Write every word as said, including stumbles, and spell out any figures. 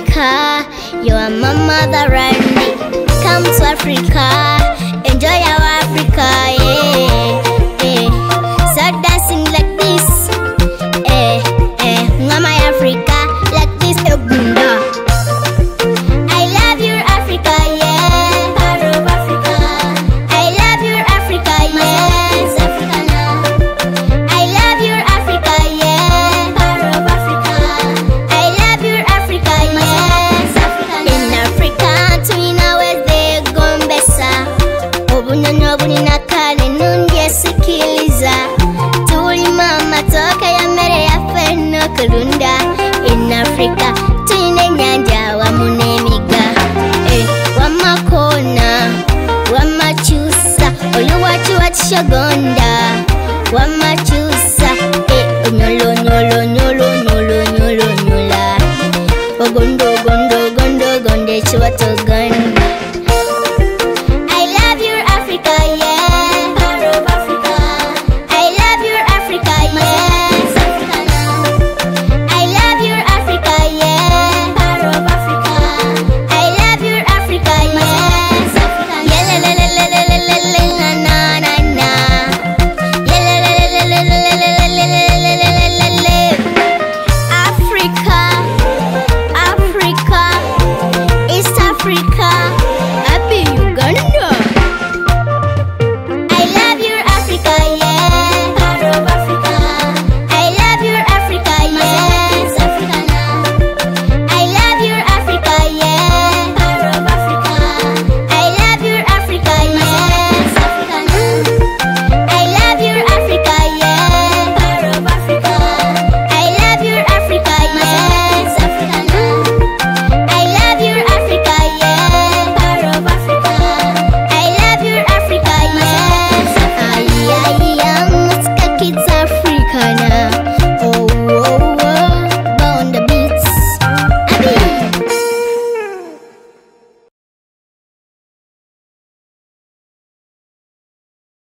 Africa, you are my mother and me. Come to Africa, enjoy our Africa, yeah, yeah. Start dancing like this, eh, eh. Mama Africa, like this, Egunda. I love your Africa, yeah, part of Africa. I love your Africa, yeah, Africa. I love your Africa, yeah, part of Africa. I love your Africa, yeah, Africa. In Africa, twin hours they gone better. Obuna nobuni nakale nunge sikiliza. Tuli mama toka ya mere ya feno kulunda. In Africa, twin nyanja wa munemiga. Eh, wama kona, wama chusa, oluwachu watishogonda, wama chusa.